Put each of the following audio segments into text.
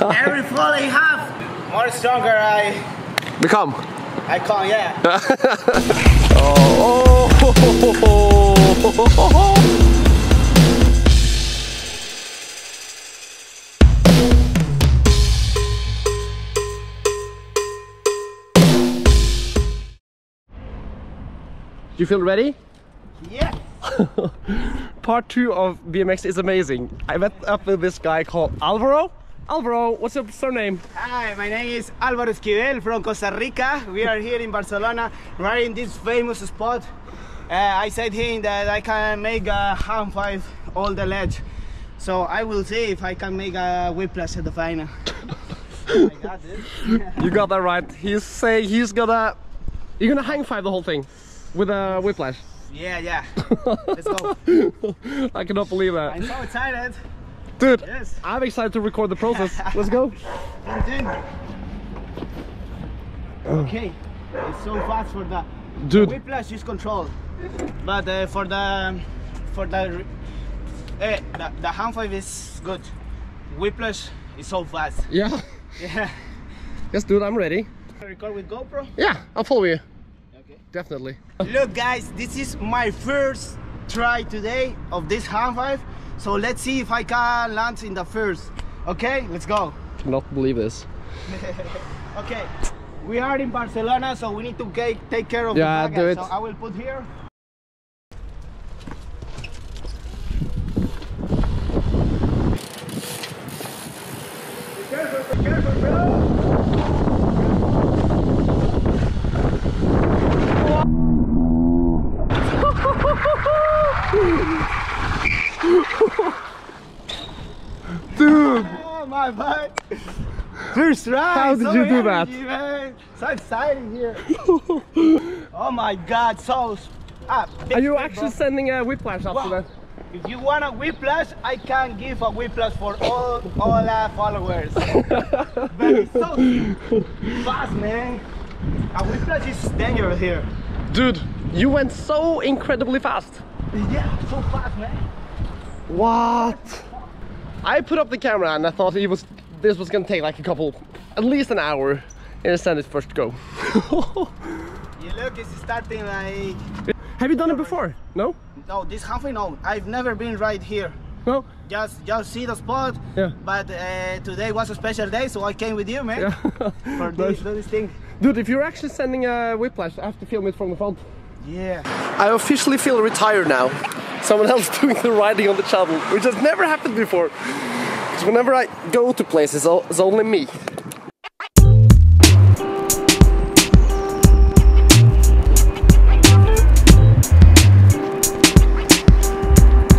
Every flow they have, more stronger I become. I can't, yeah. Oh. Do you feel ready? Yes! Part 2 of BMX is amazing. I met up with this guy called Alvaro. Alvaro, what's your surname? Hi, my name is Alvaro Esquivel from Costa Rica. We are here in Barcelona, right in this famous spot. I said him that I can make a hand five all the ledge. So I will see if I can make a whiplash at the final. I got it. You got that right. He's saying he's gonna... You're gonna hang five the whole thing. With a whiplash. Yeah, yeah. Let's go. I cannot believe that. I'm so excited. Dude, yes. I'm excited to record the process. Let's go. Okay. It's so fast for the, dude. The whiplash is controlled. But for the hand five is good. Whiplash is so fast. Yeah. Yeah. Yes, dude, I'm ready. Record with GoPro? Yeah, I'll follow you. Definitely. Look guys, this is my first try today of this hand five, so let's see if I can land in the first. Okay, let's go. Cannot believe this. Okay, we are in Barcelona, so we need to take care of the bag. Do it. So I will put here. Be careful, bro. Dude! Oh my god! First try! How did you do that? Man. So exciting here! Oh my god, so up! Are you actually sending a whiplash after that? If you want a whiplash, I can give a whiplash for all our followers. But it's so fast, man! A whiplash is dangerous here. Dude, you went so incredibly fast! Yeah, so fast, man. What? I put up the camera and I thought this was gonna take like at least an hour, and I sent it first go. You look, it's starting like. Have you done it before? No. No, this halfway. No, I've never been right here. No. Just see the spot. Yeah. But today was a special day, so I came with you, man. Yeah. For this thing. Dude, if you're actually sending a whiplash, I have to film it from the front. Yeah. I officially feel retired now. Someone else doing the riding on the channel, which has never happened before. Because whenever I go to places, it's only me.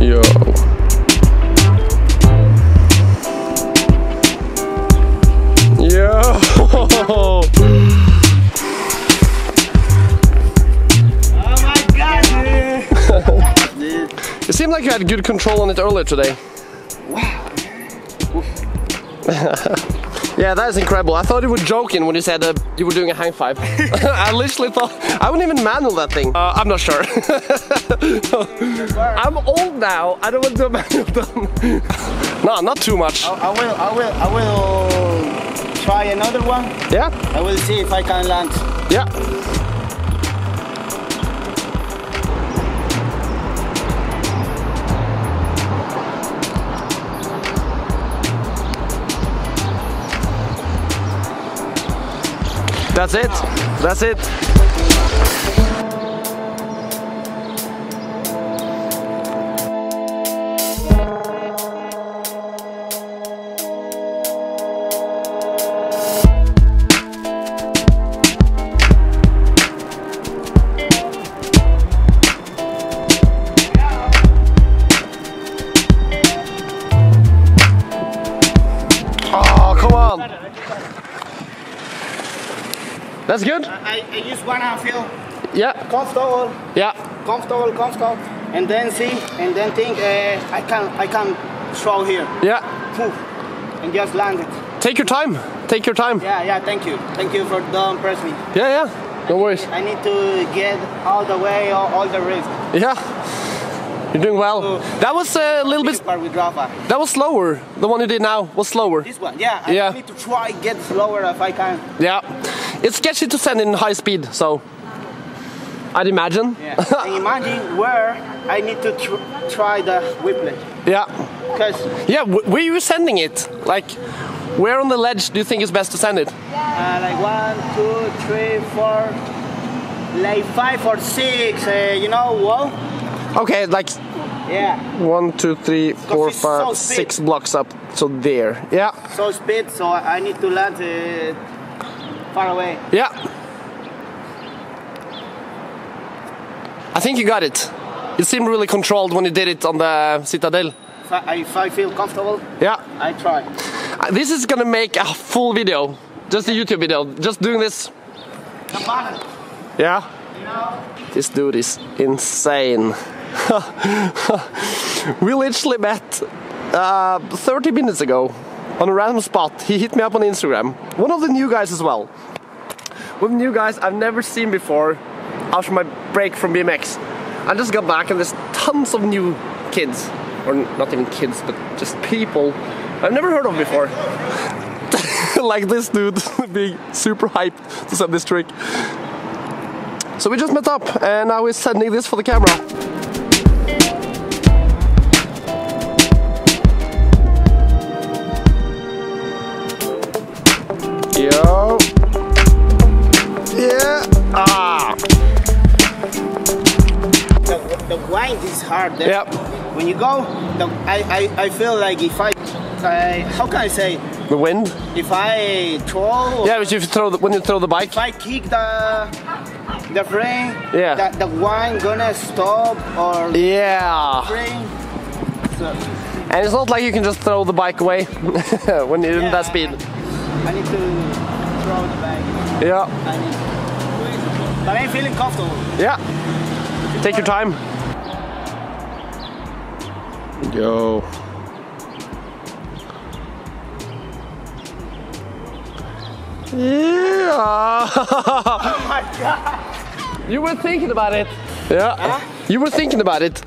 Yo. Yo. It seemed like you had good control on it earlier today. Wow. Yeah, that is incredible. I thought you were joking when you said you were doing a high five. I literally thought, I wouldn't even manual that thing. I'm not sure. I'm old now. I don't want to do a manual done. No, not too much. I will try another one. Yeah. I will see if I can land. Yeah. That's it. That's it. Oh, come on. That's good. I just wanna feel comfortable. Yeah. Comfortable, and then see, and then think. I can throw here. Yeah. Move, and just land it. Take your time. Take your time. Yeah, yeah. Thank you for don't press me. Yeah, yeah. No worries. I need to get all the way, all the risk. Yeah. You're doing well. That was a little bit. That was slower. The one you did now was slower. This one, yeah. I need to try get slower if I can. Yeah, it's sketchy to send in high speed, so I'd imagine. Yeah. And imagine where I need to try the whiplet. Yeah. Because where are you sending it? Like, where on the ledge do you think is best to send it? Like 1, 2, 3, 4. Like 5 or 6, you know, whoa. Okay, like 1, 2, 3, 4, 5, 6 blocks up, so there, yeah. So speed, so I need to land far away. Yeah. I think you got it. You seemed really controlled when you did it on the Citadel. If I feel comfortable, yeah, I try. This is gonna make a full video, just a YouTube video, just doing this. Come on. Yeah? This dude is insane. We literally met 30 minutes ago on a random spot. He hit me up on Instagram. One of the new guys as well. One of the new guys I've never seen before after my break from BMX. I just got back and there's tons of new kids. Or not even kids, but just people I've never heard of before. Like this dude being super hyped to set this trick. So we just met up and now we're sending this for the camera. Yo. Yeah. Ah. The wind is hard. Yep. When you go, I feel like if I how can I say? The wind? If I throw. Yeah, if you throw when you throw the bike. If I kick the frame, yeah, the wine gonna stop or yeah, frame. So. And it's not like you can just throw the bike away when you're in that speed. I need to throw the bike. Yeah. But I'm feeling comfortable. Yeah. Take your time. Yo. Yeah. Oh my god. You were thinking about it. Yeah. Huh? You were thinking about it.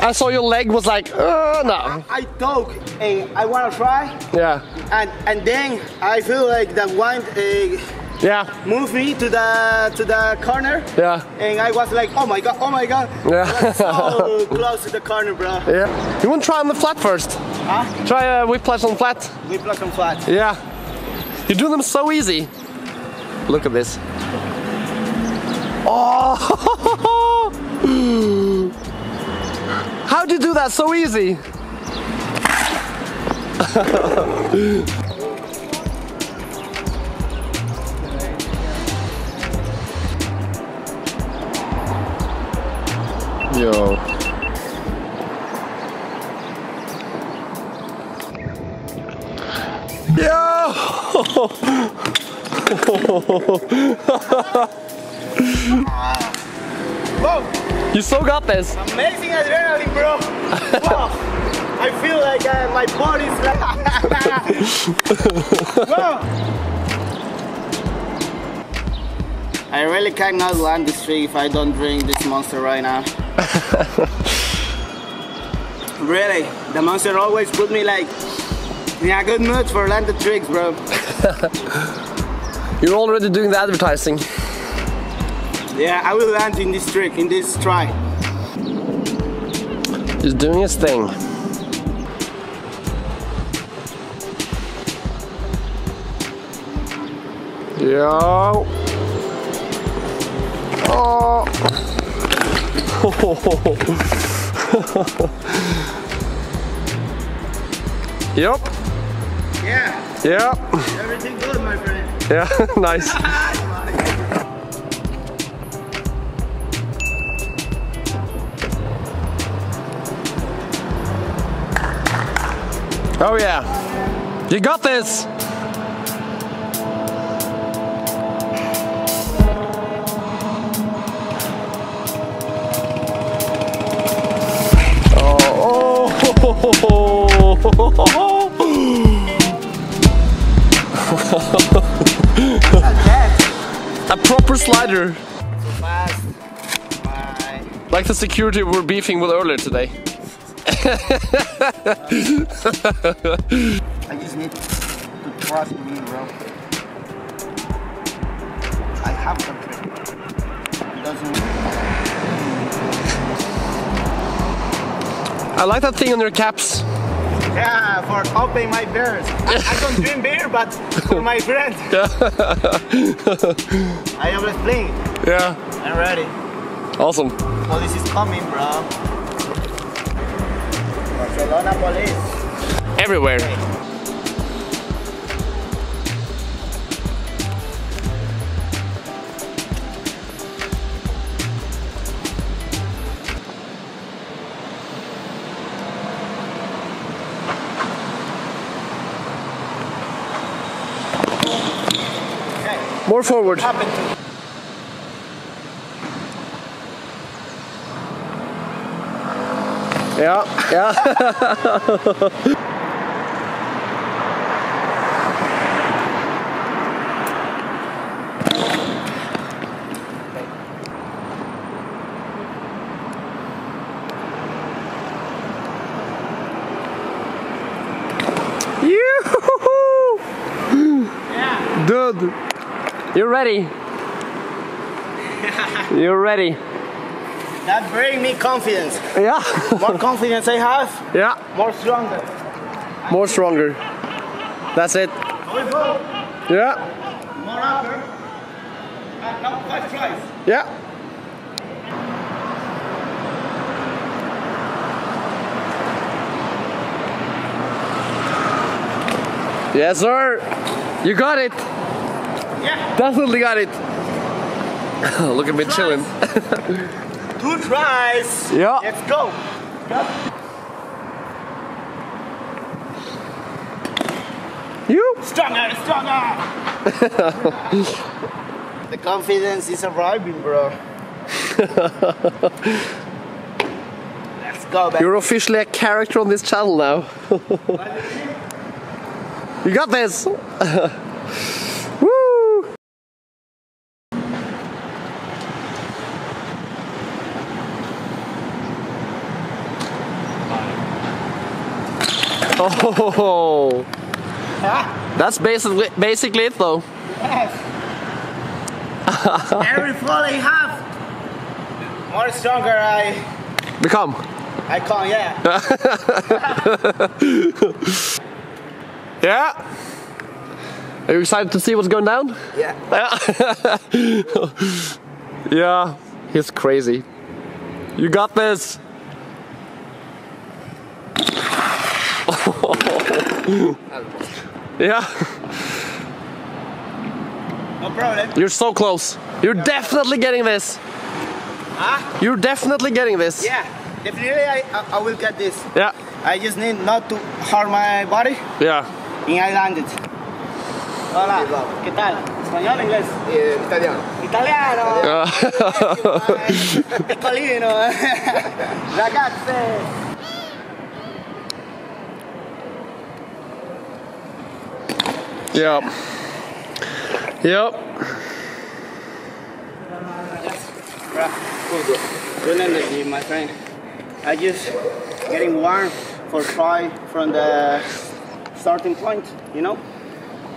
I saw your leg was like, no. I talk and I want to try. Yeah. And then I feel like the wind moved me to the corner. Yeah. And I was like, oh my god. Yeah. So close to the corner, bro. Yeah. You want to try on the flat first? Huh? Try a whiplash on flat. Whiplash on flat. Yeah. You do them so easy. Look at this. Oh! How do you do that so easy? Yo. Yo! Whoa. You so got this. Amazing adrenaline, bro. Wow. I feel like my body's like. Wow. I really cannot land this trick if I don't drink this Monster right now. Really, the Monster always put me like in a good mood for land the tricks, bro. You're already doing the advertising. Yeah, I will land in this trick, in this try. He's doing his thing. Yo. Oh. Yup. Yeah. Yep. Everything good, my friend. Yeah, nice. Oh yeah, you got this! Oh. A proper slider. So fast. Bye. Like the security we were beefing with earlier today. I just need to trust me, bro. I have the trick. It doesn't work. I like that thing on your caps. Yeah, for helping my beers. I don't drink beer, but for my brand. I always play. Yeah. I'm ready. Awesome. Police is coming, bro. Barcelona police. Everywhere. Okay. More forward. Yeah, yeah. Yeah. Dude. You're ready. You're ready. That brings me confidence. Yeah. More confidence I have. Yeah. More stronger. More stronger. That's it. Yeah. More upper. And now 5 tries. Yeah. Yes, sir. You got it. Yeah. Definitely got it. Look at me chilling. 2 tries. Yeah. Let's go. You stronger, stronger. The confidence is arriving, bro. Let's go, baby. You're officially a character on this channel now. You got this. Oh, huh? That's basically it, though. Yes. Every fall I have, more stronger I become. I can't, yeah. Yeah. Are you excited to see what's going down? Yeah. Yeah. He's crazy. You got this. Yeah. No problem. You're so close. You're definitely getting this. Huh? You're definitely getting this. Yeah, definitely I will get this. Yeah. I just need not to harm my body. Yeah. And I landed. Hola. ¿Qué tal? ¿Español o inglés? Italiano. Italiano. Italiano. Ragazze. Yep. Yep. Good energy, my friend. I just getting warm for try from the starting point, you know.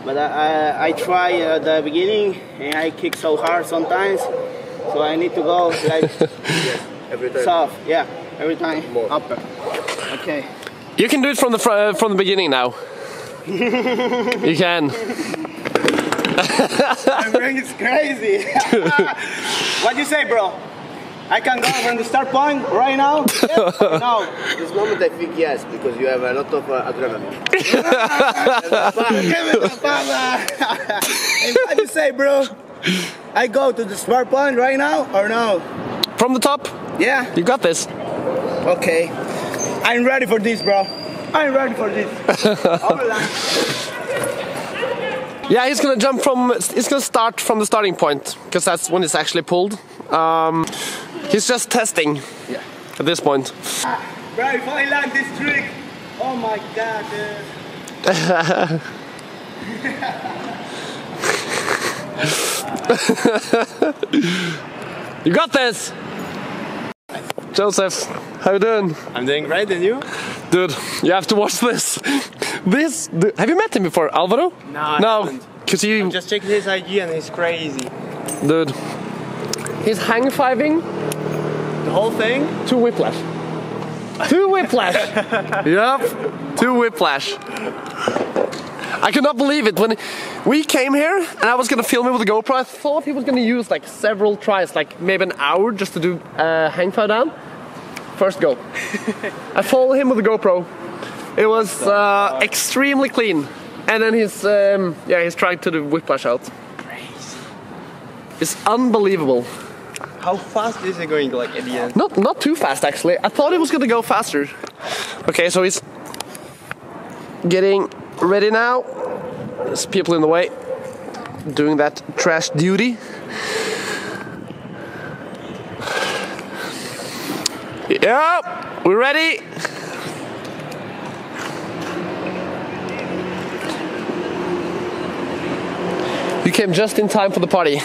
But I try at the beginning and I kick so hard sometimes, so I need to go like every time. Soft, yeah, every time. More. Upper. Okay. You can do it from the beginning now. You can. My brain is crazy. What do you say, bro? I can go from the start point right now? Yes or no? This moment I think yes, because you have a lot of adrenaline. And what do you say, bro? I go to the start point right now or no? From the top? Yeah. You got this. Okay. I'm ready for this, bro. I'm ready for this. Yeah, he's gonna jump from. He's gonna start from the starting point because that's when it's actually pulled. He's just testing. Yeah. At this point. Bro, if I like this trick, oh my god. Dude. You got this. Joseph, how you doing? I'm doing great, and you? Dude, you have to watch this. Have you met him before, Alvaro? No, I haven't. Cause he... I'm just checking his IG and he's crazy. Dude, he's hang-fiving the whole thing to Whiplash. To Whiplash! Yep, to Whiplash. I could not believe it. When we came here and I was gonna film him with a GoPro, I thought he was gonna use like several tries, like maybe an hour just to do hang five down. First go. I followed him with a GoPro. It was extremely clean. And then he's yeah, he's trying to do Whiplash out. Crazy. It's unbelievable. How fast is it going, like, at the end? Not too fast, actually. I thought it was gonna go faster. Okay, so he's getting ready now. There's people in the way doing that trash duty. Yeah, we're ready. You came just in time for the party.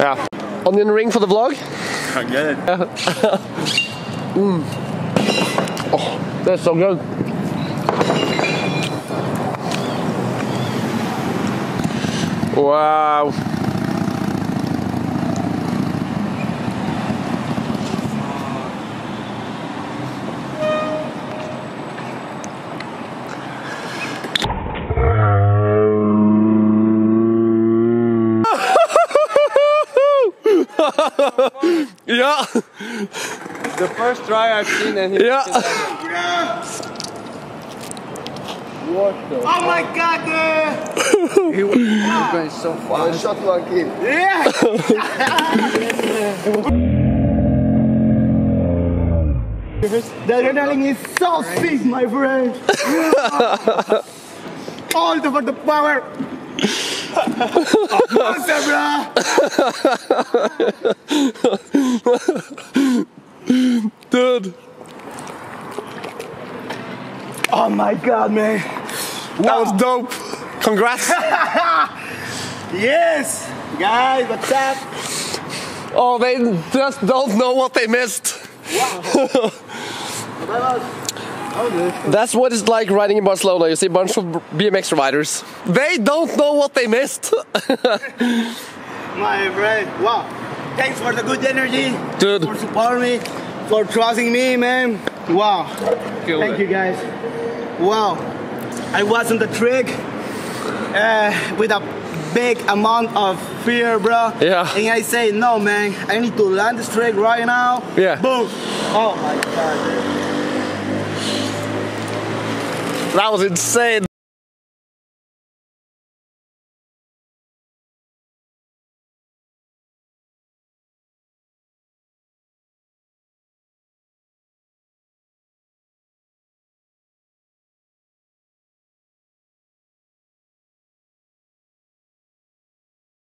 Yeah. Onion ring for the vlog? I get it. Oh, that's so good. Wow. Yeah. The first try I've seen, and he What the fuck? My god, dude! He was going so fast. I shot like him. Yeah! The adrenaline is so big, my friend! All over the power! Monster, bruh! Dude! Oh my god, man! Wow. That was dope! Congrats! Yes! Guys, what's up? Oh, they just don't know what they missed! Wow! That's what it's like riding in Barcelona. You see a bunch of BMX riders. They don't know what they missed. My friend, wow. Thanks for the good energy. Dude. For supporting me, for trusting me, man. Wow. Thank you guys. Wow. I was on the trick with a big amount of fear, bro. Yeah. And I say, no, man. I need to land this trick right now. Yeah. Boom. Oh my god, dude. That was insane.